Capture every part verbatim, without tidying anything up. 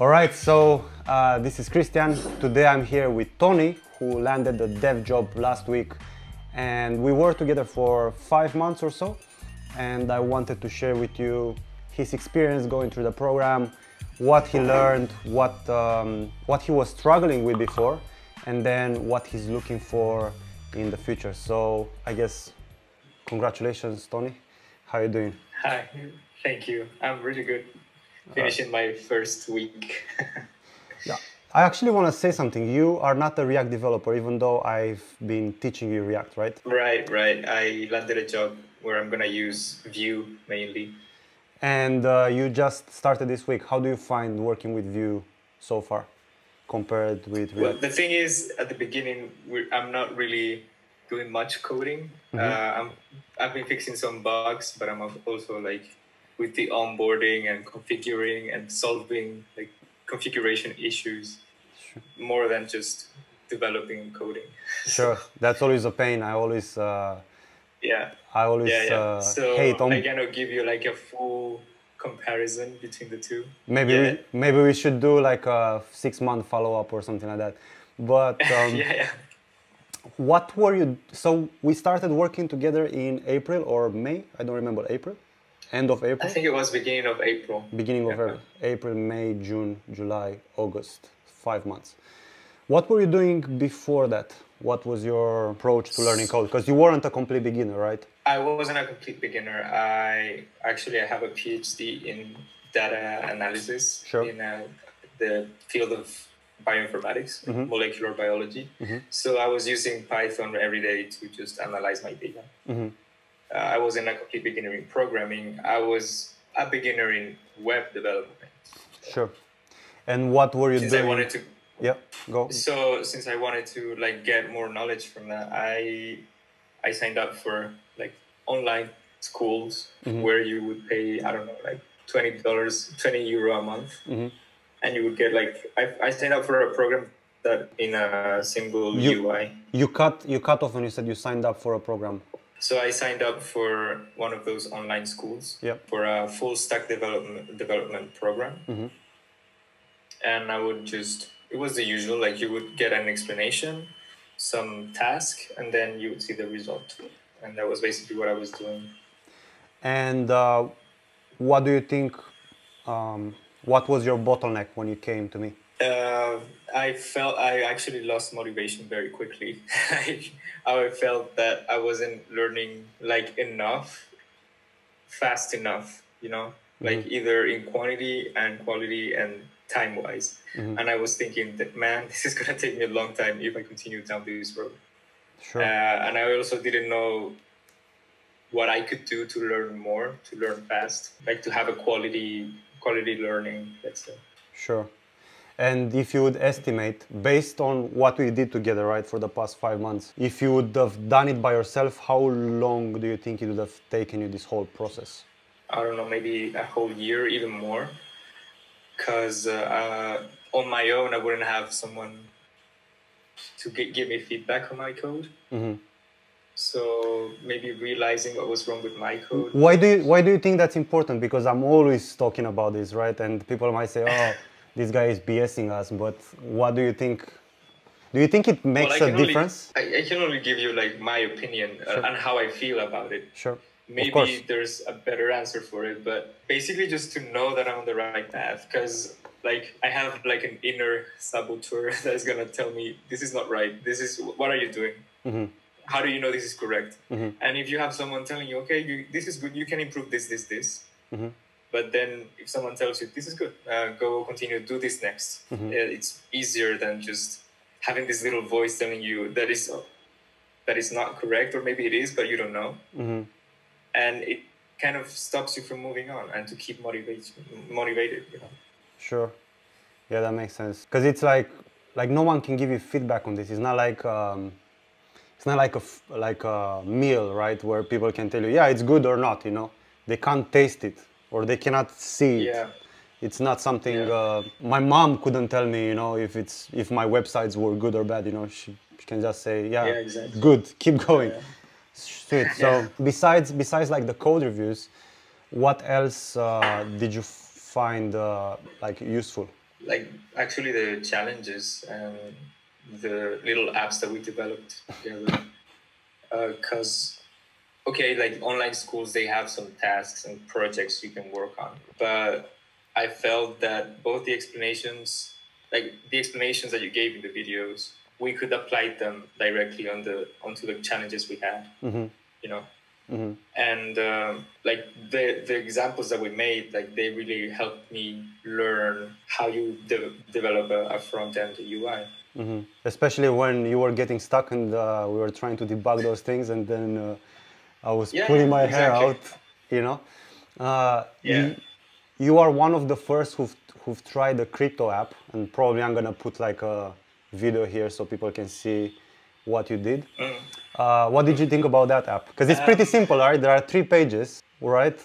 All right, so uh, this is Christian. Today I'm here with Tony, who landed the dev job last week, and we were together for five months or so, and I wanted to share with you his experience going through the program, what he learned, what, um, what he was struggling with before, and then what he's looking for in the future. So I guess congratulations, Tony. How are you doing? Hi, thank you. I'm really good. Finishing my first week. Yeah, I actually want to say something. You are not a React developer, even though I've been teaching you React, right? Right, right. I landed a job where I'm going to use Vue mainly. And uh, you just started this week. How do you find working with Vue so far compared with React? Well, the thing is, at the beginning, we're, I'm not really doing much coding. Mm-hmm. uh, I'm, I've been fixing some bugs, but I'm also like... with the onboarding and configuring and solving like configuration issues, sure, more than just developing and coding. Sure, that's always a pain. I always, uh, yeah, I always yeah, yeah. Uh, so hate. So I cannot give you like a full comparison between the two. Maybe yeah. we, maybe we should do like a six month follow up or something like that. But um, yeah, yeah. What were you? So we started working together in April or May. I don't remember. April. End of April? I think it was beginning of April. Beginning of yeah. April, May, June, July, August, five months. What were you doing before that? What was your approach to learning code? Because you weren't a complete beginner, right? I wasn't a complete beginner. I actually I have a PhD in data analysis, sure, in uh, the field of bioinformatics, mm-hmm, molecular biology. Mm-hmm. So I was using Python every day to just analyze my data. Mm-hmm. Uh, I wasn't a complete beginner in programming. I was a beginner in web development. Sure. And what were you since doing? I wanted to, yeah, go. So since I wanted to like get more knowledge from that, I I signed up for like online schools, mm-hmm, where you would pay, I don't know, like twenty dollars, twenty euro a month, mm-hmm, and you would get like I I signed up for a program that in a single you, U I. You cut you cut off when you said you signed up for a program. So I signed up for one of those online schools, yep, for a full stack development development program, mm-hmm, and I would just, it was the usual, like you would get an explanation, some task, and then you would see the result, and that was basically what I was doing. And uh, what do you think, um, what was your bottleneck when you came to me? Uh, I felt I actually lost motivation very quickly. I, I felt that I wasn't learning like enough, fast enough, you know, mm-hmm, like either in quantity and quality and time wise. Mm-hmm. And I was thinking that, man, this is going to take me a long time if I continue down this road. Sure. Uh, and I also didn't know what I could do to learn more, to learn fast, like to have a quality, quality learning, let's say. Sure. And if you would estimate, based on what we did together, right, for the past five months, if you would have done it by yourself, how long do you think it would have taken you this whole process? I don't know, maybe a whole year, even more. Because uh, uh, on my own, I wouldn't have someone to get, give me feedback on my code. Mm-hmm. So maybe realizing what was wrong with my code. Why do you, why do you think that's important? Because I'm always talking about this, right? And people might say, oh... this guy is BSing us, but what do you think? Do you think it makes well, a only, difference? I, I can only give you like my opinion, sure, and how I feel about it. Sure. Maybe there's a better answer for it, but basically just to know that I'm on the right path, because like I have like an inner saboteur that is gonna tell me this is not right. This is what are you doing? Mm-hmm. How do you know this is correct? Mm-hmm. And if you have someone telling you, okay, you, this is good, you can improve this, this, this. Mm-hmm. But then if someone tells you, this is good, uh, go continue, do this next. Mm-hmm. It's easier than just having this little voice telling you that is that is not correct, or maybe it is, but you don't know. Mm-hmm. And it kind of stops you from moving on and to keep motivate, motivated. You know? Sure. Yeah, that makes sense. Because it's like, like no one can give you feedback on this. It's not like... Um... It's not like a, like a meal, right, where people can tell you, yeah, it's good or not, you know. They can't taste it. Or they cannot see it. Yeah. It's not something. Yeah. Uh, my mom couldn't tell me, you know, if it's if my websites were good or bad. You know, she, she can just say, yeah, yeah, exactly, good, keep going. Yeah. Sweet. So yeah. besides besides like the code reviews, what else uh, did you find uh, like useful? like actually the challenges and the little apps that we developed together. Because, uh, okay, like online schools, they have some tasks and projects you can work on. But I felt that both the explanations, like the explanations that you gave in the videos, we could apply them directly on the onto the challenges we had, mm-hmm. you know. Mm-hmm. And um, like the the examples that we made, like they really helped me learn how you de develop a, a front end U I. Mm-hmm. Especially when you were getting stuck and uh, we were trying to debug those things, and then uh, I was yeah, pulling my exactly. hair out, you know. Uh, yeah. You, you are one of the first who've who've tried the crypto app, and probably I'm gonna put like a video here so people can see what you did. Mm. Uh, what did you think about that app? Because it's pretty simple, right? There are three pages, right?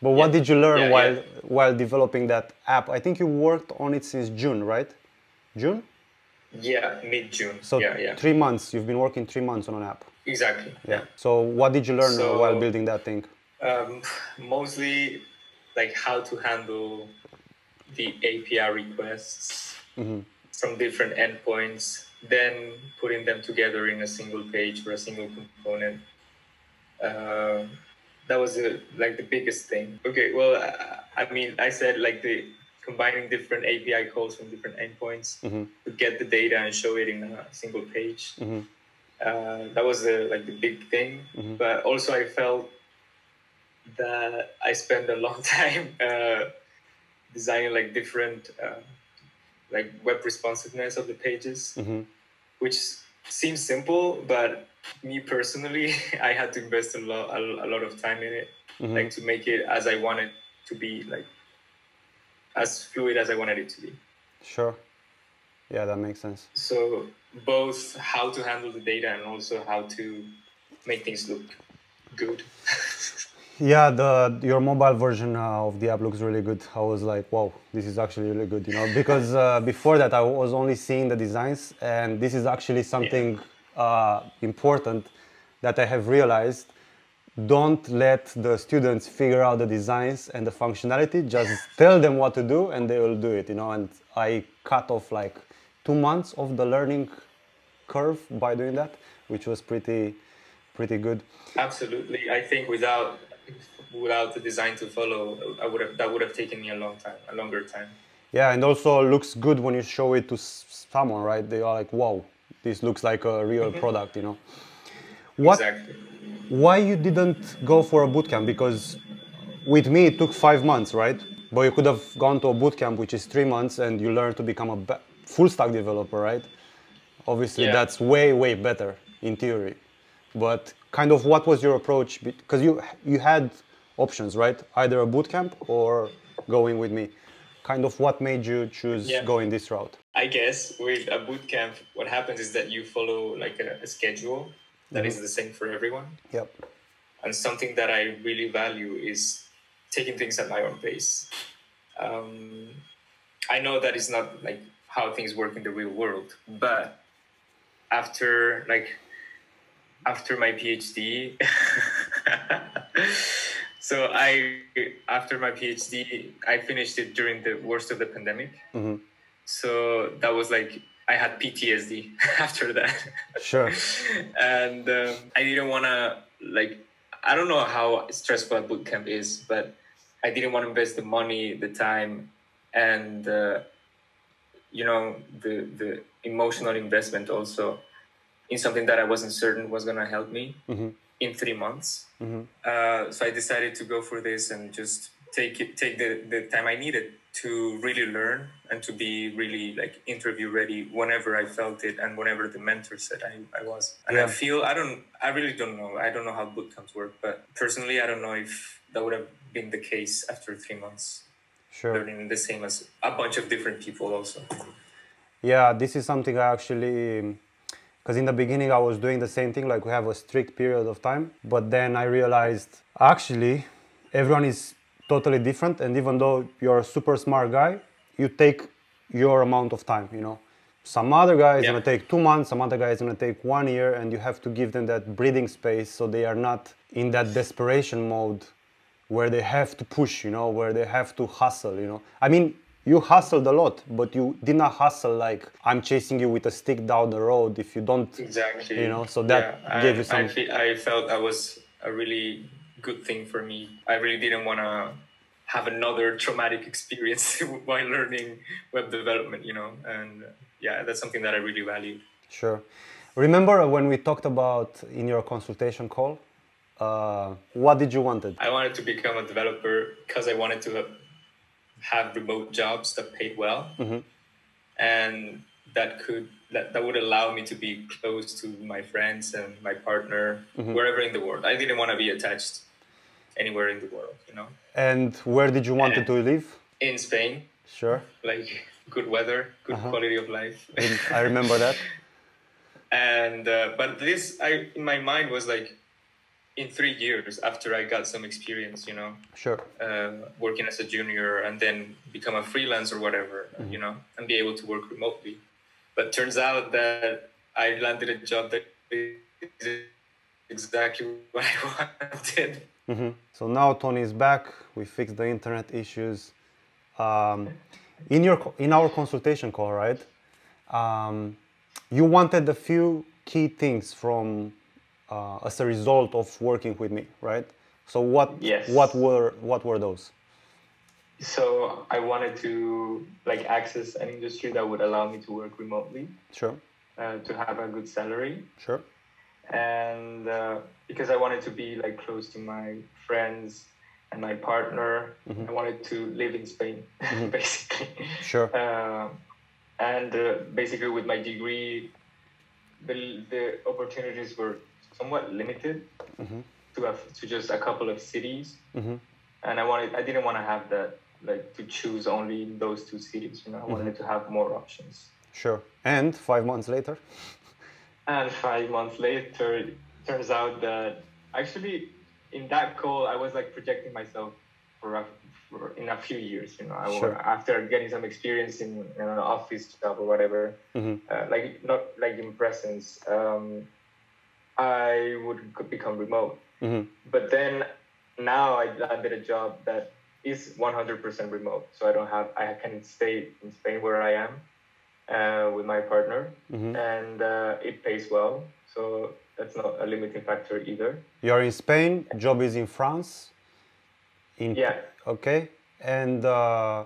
But what yeah. did you learn yeah, while yeah. while developing that app? I think you worked on it since June, right? June? Yeah, mid-June. So yeah, yeah. three months. You've been working three months on an app. Exactly. Yeah. yeah. So what did you learn so, while building that thing? Um, mostly like how to handle the A P I requests mm-hmm. from different endpoints, then putting them together in a single page for a single component. Uh, that was a, like the biggest thing. Okay, well, I, I mean, I said like the combining different A P I calls from different endpoints mm-hmm. to get the data and show it in a single page. Mm-hmm. uh, that was the, like the big thing. Mm-hmm. But also I felt that I spent a long time uh, designing like different uh, like web responsiveness of the pages, mm-hmm. which seems simple, but me personally, I had to invest a lot, a, a lot of time in it, mm-hmm. like to make it as I wanted to be, like as fluid as I wanted it to be. Sure. Yeah, that makes sense. So both how to handle the data and also how to make things look good. Yeah, the your mobile version uh, of the app looks really good. I was like, wow, this is actually really good, you know, because uh, before that I was only seeing the designs, and this is actually something yeah. uh, important that I have realized. Don't let the students figure out the designs and the functionality. Just tell them what to do and they will do it, you know. And I cut off like two months of the learning curve by doing that, which was pretty, pretty good. Absolutely. I think without... without the design to follow, I would have, that would have taken me a long time, a longer time. Yeah, and also looks good when you show it to someone, right? They are like, wow, this looks like a real product, you know? What, exactly. Why you didn't go for a bootcamp? Because with me, it took five months, right? But you could have gone to a bootcamp, which is three months, and you learn to become a full-stack developer, right? Obviously, yeah. that's way, way better in theory. But kind of what was your approach? Because you you had options, right? Either a bootcamp or going with me. Kind of what made you choose yeah. going this route? I guess with a bootcamp, what happens is that you follow like a, a schedule that mm-hmm. is the same for everyone. Yep. And something that I really value is taking things at my own pace. Um, I know that it's not like how things work in the real world, but after like... after my PhD, so I, after my PhD, I finished it during the worst of the pandemic. Mm-hmm. So that was like, I had P T S D after that. Sure. And um, I didn't want to, like, I don't know how stressful bootcamp is, but I didn't want to invest the money, the time, and, uh, you know, the, the emotional investment also in something that I wasn't certain was gonna help me mm-hmm. in three months. Mm-hmm. uh, so I decided to go for this and just take it, take the, the time I needed to really learn and to be really like interview ready whenever I felt it and whenever the mentor said I, I was. And yeah. I feel, I don't, I really don't know. I don't know how bootcamps work, but personally, I don't know if that would have been the case after three months. Sure. Learning the same as a bunch of different people also. Yeah, this is something I actually, because in the beginning I was doing the same thing, like we have a strict period of time, but then I realized actually everyone is totally different, and even though you're a super smart guy, you take your amount of time, you know. Some other guy is yeah. going to take two months, some other guy is going to take one year, and you have to give them that breathing space so they are not in that desperation mode where they have to push, you know, where they have to hustle, you know. I mean, You hustled a lot, but you did not hustle like I'm chasing you with a stick down the road if you don't. Exactly. You know, so that yeah, gave I, you some. I, feel, I felt that was a really good thing for me. I really didn't want to have another traumatic experience while learning web development, you know, and yeah, that's something that I really valued. Sure. Remember when we talked about in your consultation call, uh, what did you wanted? I wanted to become a developer because I wanted to have remote jobs that paid well, mm-hmm. and that could that, that would allow me to be close to my friends and my partner, mm-hmm. wherever in the world. I didn't want to be attached anywhere in the world, you know. And where did you want and to live? In Spain. Sure. Like good weather, good uh-huh. quality of life. I remember that. And uh, but this, I in my mind was like, in three years after I got some experience, you know. Sure. Uh, working as a junior and then become a freelance or whatever, mm-hmm. you know, and be able to work remotely. But turns out that I landed a job that is exactly what I wanted. Mm-hmm. So now Tony is back. We fixed the internet issues. Um, in your in our consultation call, right? Um, you wanted a few key things from uh, as a result of working with me, right? So what yes. what were what were those? So I wanted to like access an industry that would allow me to work remotely. Sure. Uh, to have a good salary. Sure. And uh, because I wanted to be like close to my friends and my partner, mm-hmm. I wanted to live in Spain, mm-hmm. basically. Sure. Uh, and uh, basically, with my degree, the the opportunities were somewhat limited mm-hmm. to a, to just a couple of cities, mm-hmm. and I wanted I didn't want to have that like to choose only those two cities. You know, I mm-hmm. wanted to have more options. Sure. And five months later. And five months later, it turns out that actually in that call, I was like projecting myself for, a, for in a few years, you know, I sure. was, after getting some experience in, in an office job or whatever, mm-hmm. uh, like not like in presence, um, I would could become remote. Mm-hmm. But then now I landed a job that is one hundred percent remote. So I don't have, I can stay in Spain where I am. Uh, with my partner, mm-hmm. and uh, it pays well, so that's not a limiting factor either. You're in Spain, job is in France. In yeah. Okay, and uh,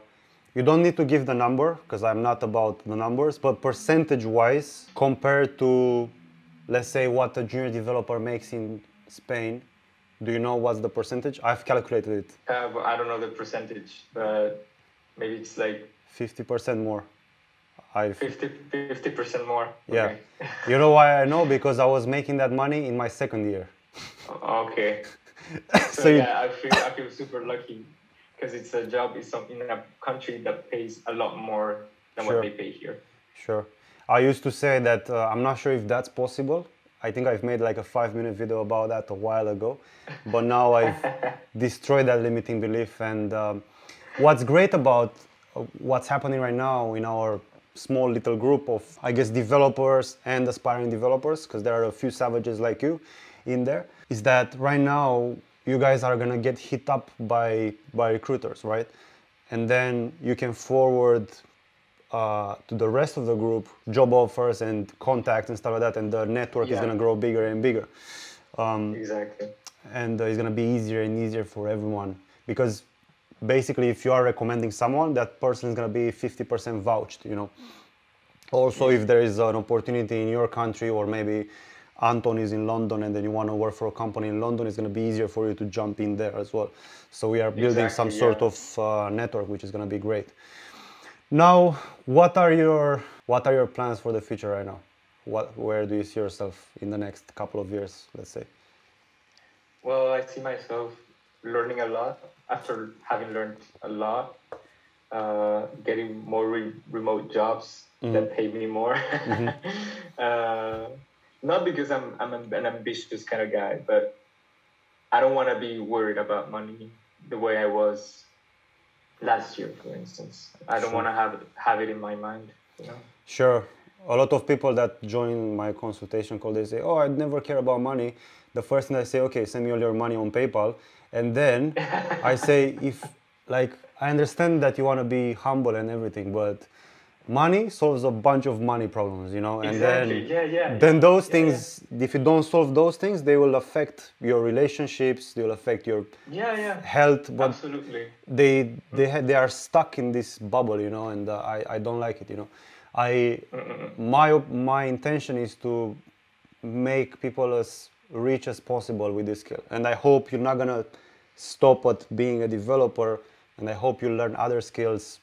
you don't need to give the number, because I'm not about the numbers, but percentage-wise, compared to, let's say, what a junior developer makes in Spain, do you know what's the percentage? I've calculated it. Uh, I don't know the percentage, but maybe it's like... fifty percent more. I've... fifty percent more. Yeah. Okay. You know why I know? Because I was making that money in my second year. Okay. so, so yeah, I feel, I feel super lucky because it's a job it's in a country that pays a lot more than sure. what they pay here. Sure. I used to say that uh, I'm not sure if that's possible. I think I've made like a five minute video about that a while ago, but now I've destroyed that limiting belief. And um, what's great about what's happening right now in our small little group of, I guess, developers and aspiring developers, because there are a few savages like you in there, is that right now you guys are going to get hit up by, by recruiters, right? And then you can forward uh, to the rest of the group job offers and contacts and stuff like that, and the network yeah. is going to grow bigger and bigger. Um, exactly. And uh, it's going to be easier and easier for everyone, because basically, if you are recommending someone, that person is going to be fifty percent vouched, you know. Also, if there is an opportunity in your country, or maybe Anton is in London and then you want to work for a company in London, it's going to be easier for you to jump in there as well. So we are building exactly, some sort yeah. of uh, network, which is going to be great. Now, what are your what are your plans for the future right now? What where do you see yourself in the next couple of years, let's say? Well, I see myself learning a lot. After having learned a lot, uh, getting more re remote jobs mm-hmm. that pay me more. mm-hmm. uh, not because I'm, I'm an ambitious kind of guy, but I don't want to be worried about money the way I was last year, for instance. I don't sure. want to have, have it in my mind. You know? Sure. A lot of people that join my consultation call, they say, oh, I never care about money. The first thing I say, okay, send me all your money on PayPal. And then I say, if like I understand that you want to be humble and everything, but money solves a bunch of money problems, you know, and exactly. then, yeah, yeah, then yeah. those yeah, things, yeah. if you don't solve those things, they will affect your relationships, they will affect your yeah, yeah. health. But Absolutely. They, they, ha they are stuck in this bubble, you know, and uh, I, I don't like it, you know. I, my, my intention is to make people as rich as possible with this skill. And I hope you're not going to stop at being a developer, and I hope you learn other skills.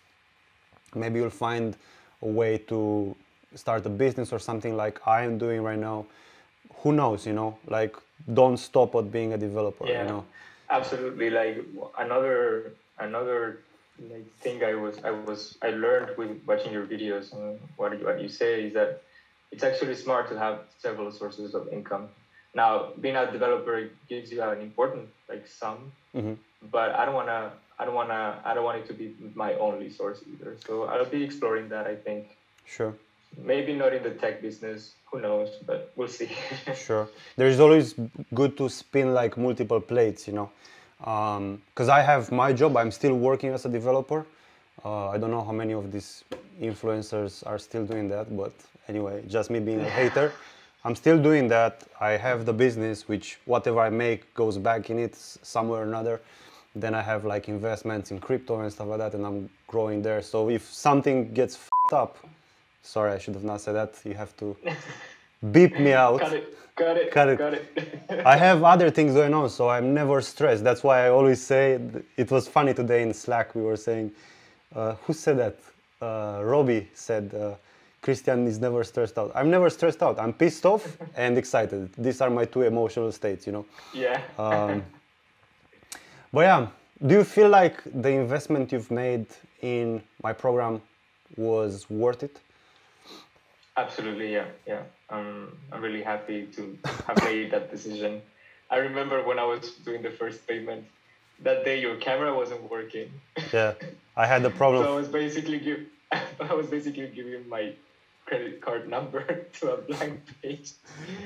Maybe you'll find a way to start a business or something like I am doing right now. Who knows, you know, like don't stop at being a developer, yeah, you know. Absolutely. Like another, another like thing I was, I was, I learned with watching your videos and what you, what you say is that it's actually smart to have several sources of income. Now, being a developer gives you an important like sum, mm-hmm. but I don't want to, I don't want to, I don't want it to be my only source either. So I'll be exploring that, I think. Sure. Maybe not in the tech business, who knows, but we'll see. Sure. There's always good to spin like multiple plates, you know, um, because I have my job, I'm still working as a developer. Uh, I don't know how many of these influencers are still doing that, but anyway, just me being a hater. I'm still doing that. I have the business, which whatever I make goes back in it somewhere or another. Then I have like investments in crypto and stuff like that, and I'm growing there. So if something gets f***ed up, sorry, I should have not said that. You have to beep me out. Got it, got it, got it. Got it. I have other things going on, so I'm never stressed. That's why I always say, it was funny today in Slack, we were saying, uh, who said that? Uh, Robbie said, uh, Christian is never stressed out. I'm never stressed out. I'm pissed off and excited. These are my two emotional states, you know? Yeah. Um, But yeah, do you feel like the investment you've made in my program was worth it? Absolutely, yeah, yeah. Um, I'm really happy to have made that decision. I remember when I was doing the first payment, that day your camera wasn't working. Yeah, I had the problem. So I was basically give, I was basically giving my credit card number to a blank page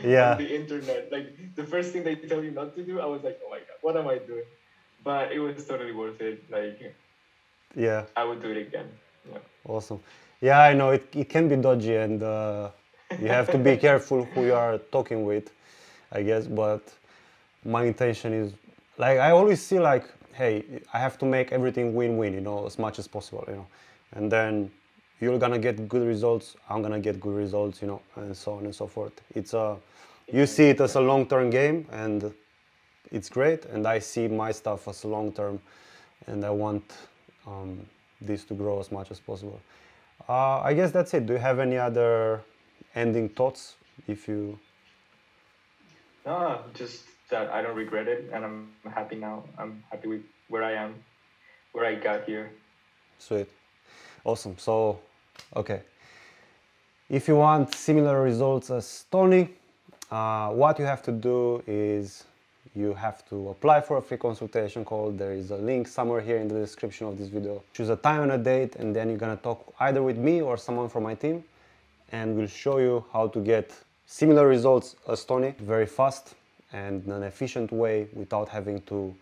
yeah. on the internet. Like the first thing they tell you not to do, I was like, oh my God, what am I doing? But it was totally worth it. Like, yeah, I would do it again. Yeah. Awesome. Yeah, I know it. It can be dodgy, and uh, you have to be careful who you are talking with, I guess. But my intention is, like, I always see, like, hey, I have to make everything win-win, you know, as much as possible, you know, and then you're gonna get good results. I'm gonna get good results, you know, and so on and so forth. It's a, you see it as a long-term game, and it's great, and I see my stuff as long term, and I want um, this to grow as much as possible. Uh, I guess that's it. Do you have any other ending thoughts? If you no, just that I don't regret it, and I'm happy now. I'm happy with where I am, where I got here. Sweet, awesome. So, okay, if you want similar results as Tony, uh, what you have to do is, you have to apply for a free consultation call. There is a link somewhere here in the description of this video. Choose a time and a date, and then you're gonna talk either with me or someone from my team, and we'll show you how to get similar results as Tony very fast and in an efficient way without having to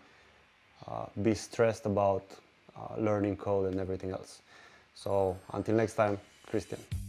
uh, be stressed about uh, learning code and everything else. So until next time, Christian.